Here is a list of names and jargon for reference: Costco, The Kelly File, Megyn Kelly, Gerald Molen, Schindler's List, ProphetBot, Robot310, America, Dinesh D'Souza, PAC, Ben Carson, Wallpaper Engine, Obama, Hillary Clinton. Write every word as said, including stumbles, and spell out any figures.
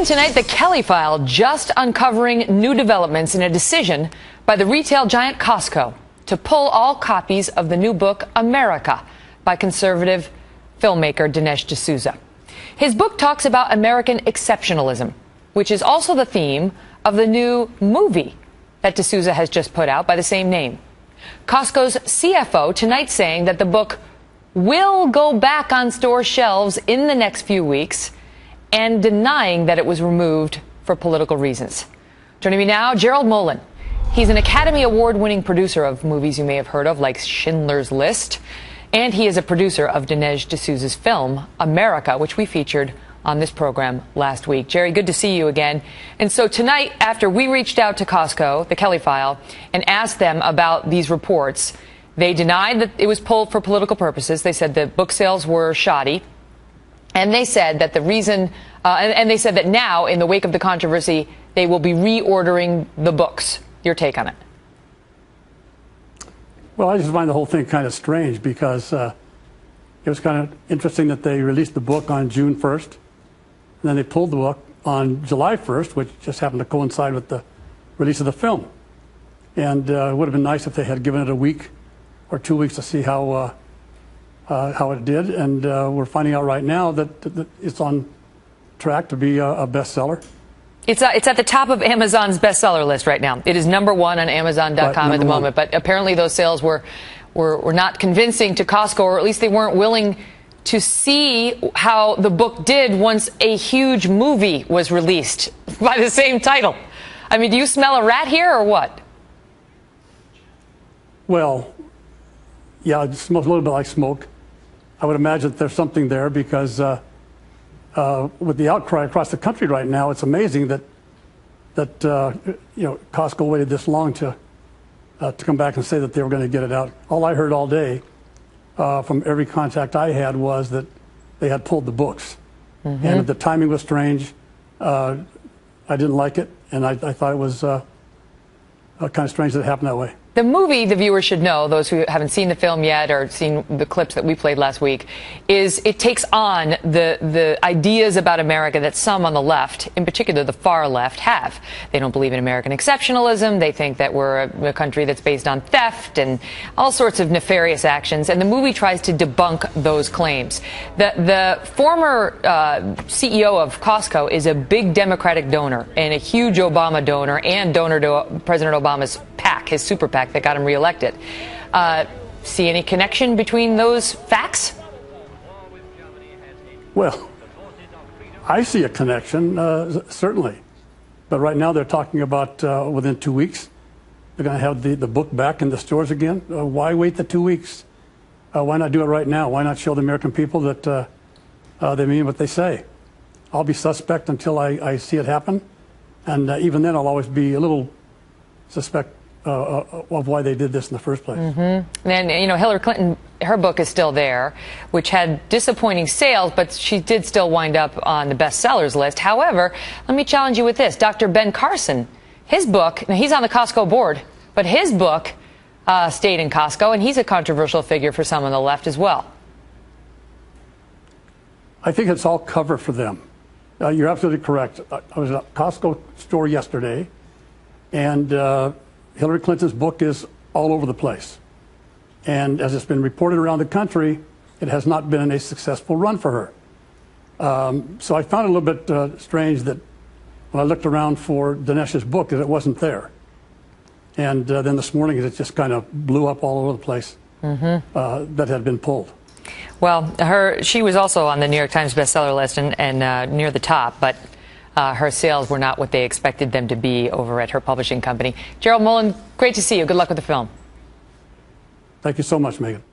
Tonight, The Kelly File just uncovering new developments in a decision by the retail giant Costco to pull all copies of the new book, America, by conservative filmmaker Dinesh D'Souza. His book talks about American exceptionalism, which is also the theme of the new movie that D'Souza has just put out by the same name. Costco's C F O tonight saying that the book will go back on store shelves in the next few weeks, and denying that it was removed for political reasons. Joining me now, Gerald Molen. He's an Academy Award-winning producer of movies you may have heard of, like Schindler's List, and he is a producer of Dinesh D'Souza's film, America, which we featured on this program last week. Jerry, good to see you again. And so tonight, after we reached out to Costco, the Kelly File, and asked them about these reports, they denied that it was pulled for political purposes. They said the book sales were shoddy. And they said that the reason, uh, and, and they said that now, in the wake of the controversy, they will be reordering the books. Your take on it? Well, I just find the whole thing kind of strange because uh, it was kind of interesting that they released the book on June first, and then they pulled the book on July first, which just happened to coincide with the release of the film. And uh, it would have been nice if they had given it a week or two weeks to see how... Uh, Uh, how it did, and uh, we're finding out right now that, that it's on track to be a, a bestseller. It's a, it's at the top of Amazon's bestseller list right now. It is number one on Amazon dot com at the moment, but apparently those sales were, were, were not convincing to Costco, or at least they weren't willing to see how the book did once a huge movie was released by the same title. I mean, do you smell a rat here or what? Well, yeah, it smells a little bit like smoke. I would imagine that there's something there because uh, uh, with the outcry across the country right now, it's amazing that that uh, you know, Costco waited this long to uh, to come back and say that they were going to get it out. All I heard all day uh, from every contact I had was that they had pulled the books, mm-hmm. and the timing was strange. Uh, I didn't like it, and I, I thought it was uh, uh, kind of strange that it happened that way. The movie, the viewers should know, those who haven't seen the film yet or seen the clips that we played last week, is it takes on the, the ideas about America that some on the left, in particular the far left, have. They don't believe in American exceptionalism. They think that we're a, a country that's based on theft and all sorts of nefarious actions. And the movie tries to debunk those claims. The, the former uh, C E O of Costco is a big Democratic donor and a huge Obama donor and donor to President Obama's PAC, his super PAC. That got him reelected. Uh, see any connection between those facts? Well, I see a connection, uh, certainly. But right now they're talking about uh, within two weeks, they're going to have the, the book back in the stores again. Uh, why wait the two weeks? Uh, why not do it right now? Why not show the American people that uh, uh, they mean what they say? I'll be suspect until I, I see it happen. And uh, even then I'll always be a little suspect Uh, of why they did this in the first place. Mm-hmm. And, you know, Hillary Clinton, her book is still there, which had disappointing sales, but she did still wind up on the bestsellers list. However, let me challenge you with this. Doctor Ben Carson, his book, now he's on the Costco board, but his book uh, stayed in Costco, and he's a controversial figure for some on the left as well. I think it's all cover for them. Uh, you're absolutely correct. I was at a Costco store yesterday, and uh, Hillary Clinton's book is all over the place. And as it's been reported around the country, it has not been a successful run for her. Um, so I found it a little bit uh, strange that when I looked around for Dinesh's book, that it wasn't there. And uh, then this morning, it just kind of blew up all over the place, mm-hmm. uh, that had been pulled. Well, her, she was also on the New York Times bestseller list and, and uh, near the top, but Uh, her sales were not what they expected them to be over at her publishing company. Gerald Molen, great to see you. Good luck with the film. Thank you so much, Megyn.